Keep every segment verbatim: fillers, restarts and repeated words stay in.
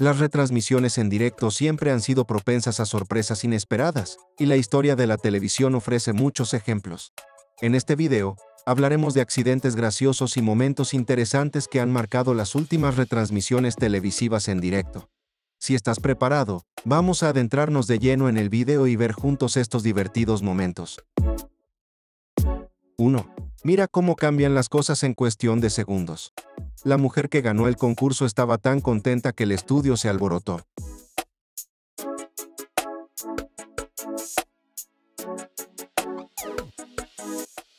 Las retransmisiones en directo siempre han sido propensas a sorpresas inesperadas, y la historia de la televisión ofrece muchos ejemplos. En este video, hablaremos de accidentes graciosos y momentos interesantes que han marcado las últimas retransmisiones televisivas en directo. Si estás preparado, vamos a adentrarnos de lleno en el video y ver juntos estos divertidos momentos. uno. Mira cómo cambian las cosas en cuestión de segundos. La mujer que ganó el concurso estaba tan contenta que el estudio se alborotó.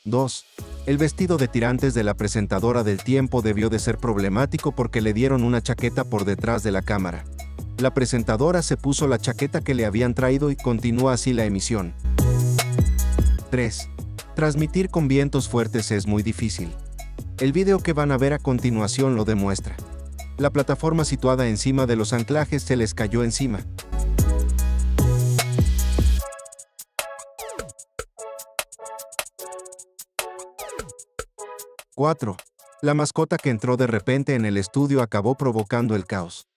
dos. El vestido de tirantes de la presentadora del tiempo debió de ser problemático porque le dieron una chaqueta por detrás de la cámara. La presentadora se puso la chaqueta que le habían traído y continuó así la emisión. tres. Transmitir con vientos fuertes es muy difícil. El video que van a ver a continuación lo demuestra. La plataforma situada encima de los anclajes se les cayó encima. cuatro. La mascota que entró de repente en el estudio acabó provocando el caos.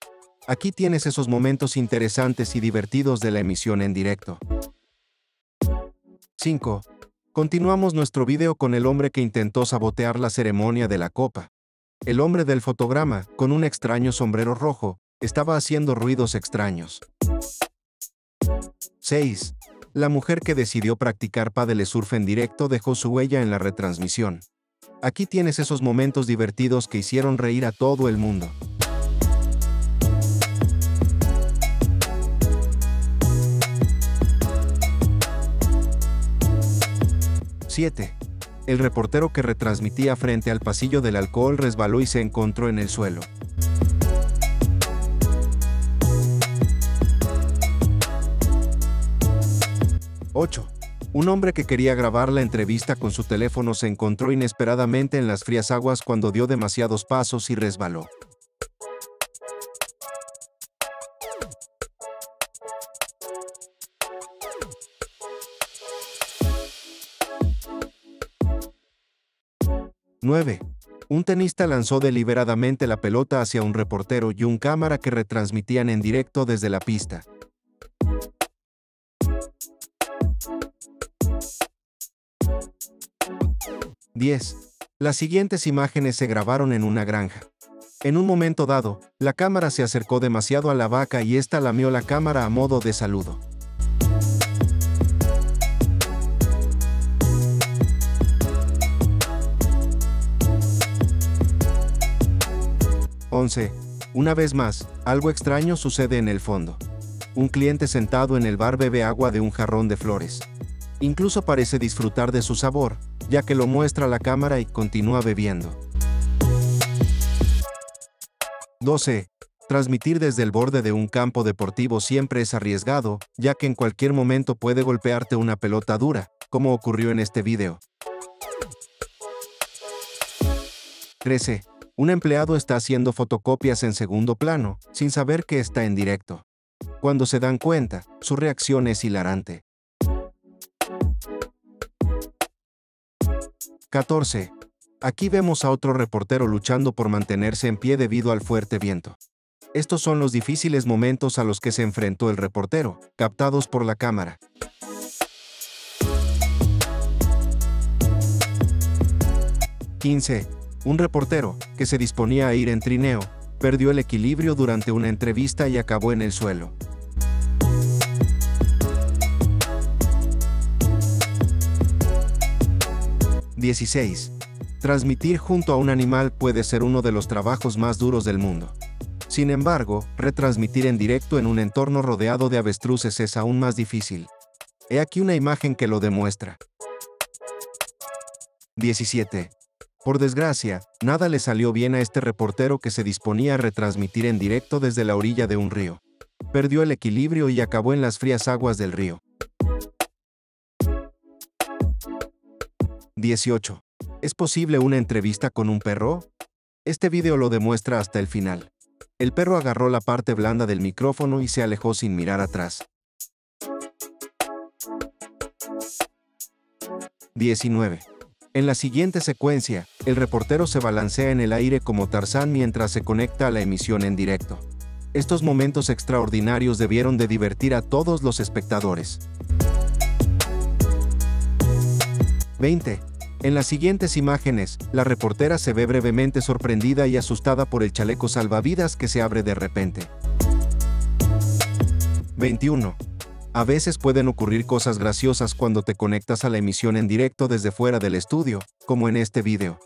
Aquí tienes esos momentos interesantes y divertidos de la emisión en directo. cinco. Continuamos nuestro video con el hombre que intentó sabotear la ceremonia de la copa. El hombre del fotograma, con un extraño sombrero rojo, estaba haciendo ruidos extraños. seis. La mujer que decidió practicar paddle surf en directo dejó su huella en la retransmisión. Aquí tienes esos momentos divertidos que hicieron reír a todo el mundo. siete. El reportero que retransmitía frente al pasillo del alcohol resbaló y se encontró en el suelo. ocho. Un hombre que quería grabar la entrevista con su teléfono se encontró inesperadamente en las frías aguas cuando dio demasiados pasos y resbaló. nueve. Un tenista lanzó deliberadamente la pelota hacia un reportero y un cámara que retransmitían en directo desde la pista. diez. Las siguientes imágenes se grabaron en una granja. En un momento dado, la cámara se acercó demasiado a la vaca y ésta lamió la cámara a modo de saludo. once. Una vez más, algo extraño sucede en el fondo. Un cliente sentado en el bar bebe agua de un jarrón de flores. Incluso parece disfrutar de su sabor, ya que lo muestra la cámara y continúa bebiendo. doce. Transmitir desde el borde de un campo deportivo siempre es arriesgado, ya que en cualquier momento puede golpearte una pelota dura, como ocurrió en este video. trece. Un empleado está haciendo fotocopias en segundo plano, sin saber que está en directo. Cuando se dan cuenta, su reacción es hilarante. catorce. Aquí vemos a otro reportero luchando por mantenerse en pie debido al fuerte viento. Estos son los difíciles momentos a los que se enfrentó el reportero, captados por la cámara. quince. Un reportero, que se disponía a ir en trineo, perdió el equilibrio durante una entrevista y acabó en el suelo. dieciséis. Transmitir junto a un animal puede ser uno de los trabajos más duros del mundo. Sin embargo, retransmitir en directo en un entorno rodeado de avestruces es aún más difícil. He aquí una imagen que lo demuestra. diecisiete. Por desgracia, nada le salió bien a este reportero que se disponía a retransmitir en directo desde la orilla de un río. Perdió el equilibrio y acabó en las frías aguas del río. dieciocho. ¿Es posible una entrevista con un perro? Este video lo demuestra hasta el final. El perro agarró la parte blanda del micrófono y se alejó sin mirar atrás. diecinueve. En la siguiente secuencia, el reportero se balancea en el aire como Tarzán mientras se conecta a la emisión en directo. estos momentos extraordinarios debieron de divertir a todos los espectadores. veinte. En las siguientes imágenes, la reportera se ve brevemente sorprendida y asustada por el chaleco salvavidas que se abre de repente. veintiuno. A veces pueden ocurrir cosas graciosas cuando te conectas a la emisión en directo desde fuera del estudio, como en este video.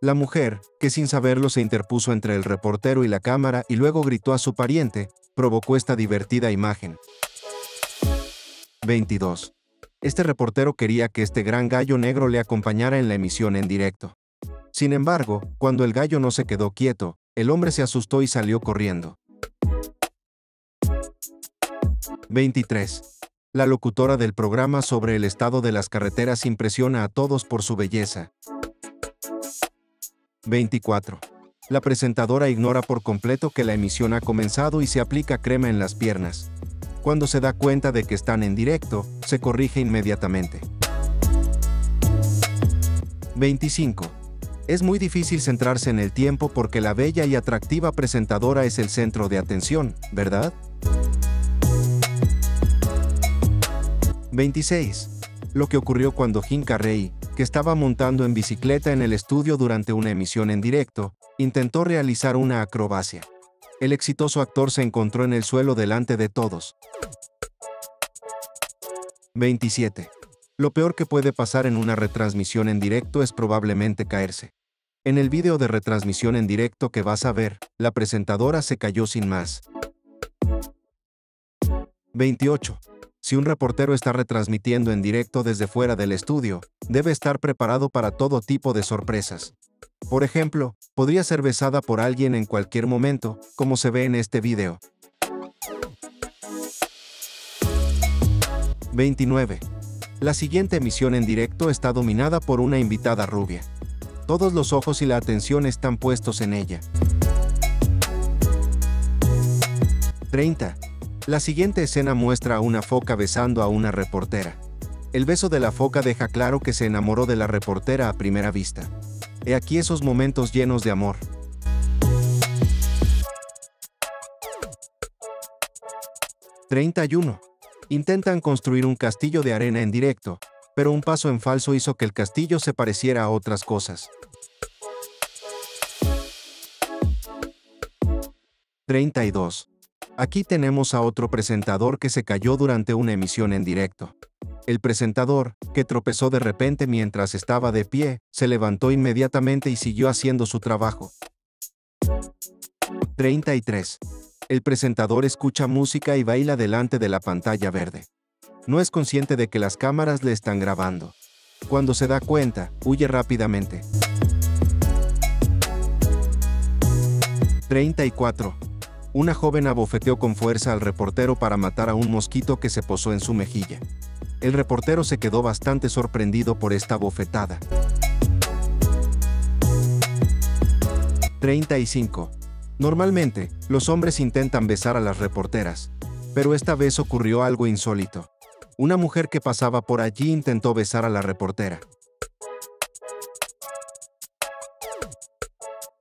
La mujer, que sin saberlo se interpuso entre el reportero y la cámara y luego gritó a su pariente, provocó esta divertida imagen. veintidós. Este reportero quería que este gran gallo negro le acompañara en la emisión en directo. Sin embargo, cuando el gallo no se quedó quieto, el hombre se asustó y salió corriendo. veintitrés. La locutora del programa sobre el estado de las carreteras impresiona a todos por su belleza. veinticuatro. La presentadora ignora por completo que la emisión ha comenzado y se aplica crema en las piernas. Cuando se da cuenta de que están en directo, se corrige inmediatamente. veinticinco. Es muy difícil centrarse en el tiempo porque la bella y atractiva presentadora es el centro de atención, ¿verdad? veintiséis. Lo que ocurrió cuando Jim Carrey, que estaba montando en bicicleta en el estudio durante una emisión en directo, intentó realizar una acrobacia. El exitoso actor se encontró en el suelo delante de todos. veintisiete. Lo peor que puede pasar en una retransmisión en directo es probablemente caerse. En el video de retransmisión en directo que vas a ver, la presentadora se cayó sin más. veintiocho. Si un reportero está retransmitiendo en directo desde fuera del estudio, debe estar preparado para todo tipo de sorpresas. Por ejemplo, podría ser besada por alguien en cualquier momento, como se ve en este video. veintinueve. La siguiente emisión en directo está dominada por una invitada rubia. Todos los ojos y la atención están puestos en ella. treinta. La siguiente escena muestra a una foca besando a una reportera. El beso de la foca deja claro que se enamoró de la reportera a primera vista. He aquí esos momentos llenos de amor. treinta y uno. Intentan construir un castillo de arena en directo, pero un paso en falso hizo que el castillo se pareciera a otras cosas. treinta y dos. Aquí tenemos a otro presentador que se cayó durante una emisión en directo. El presentador, que tropezó de repente mientras estaba de pie, se levantó inmediatamente y siguió haciendo su trabajo. treinta y tres. El presentador escucha música y baila delante de la pantalla verde. No es consciente de que las cámaras le están grabando. Cuando se da cuenta, huye rápidamente. treinta y cuatro. Una joven abofeteó con fuerza al reportero para matar a un mosquito que se posó en su mejilla. El reportero se quedó bastante sorprendido por esta bofetada. treinta y cinco. Normalmente, los hombres intentan besar a las reporteras, pero esta vez ocurrió algo insólito. Una mujer que pasaba por allí intentó besar a la reportera.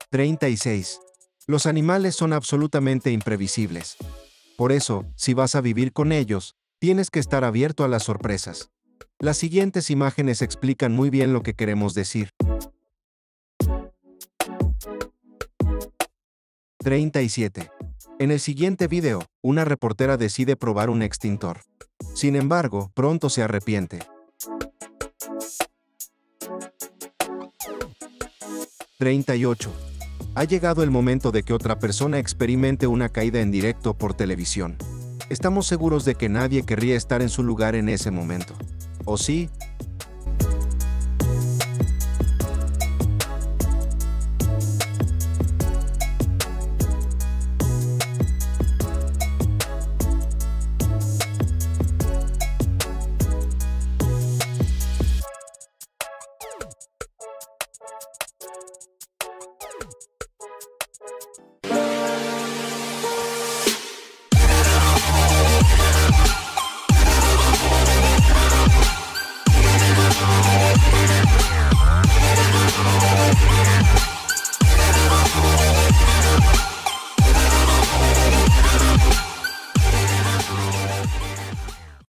treinta y seis. Los animales son absolutamente imprevisibles. Por eso, si vas a vivir con ellos, tienes que estar abierto a las sorpresas. Las siguientes imágenes explican muy bien lo que queremos decir. treinta y siete. En el siguiente video, una reportera decide probar un extintor. Sin embargo, pronto se arrepiente. treinta y ocho. Ha llegado el momento de que otra persona experimente una caída en directo por televisión. Estamos seguros de que nadie querría estar en su lugar en ese momento. ¿O sí?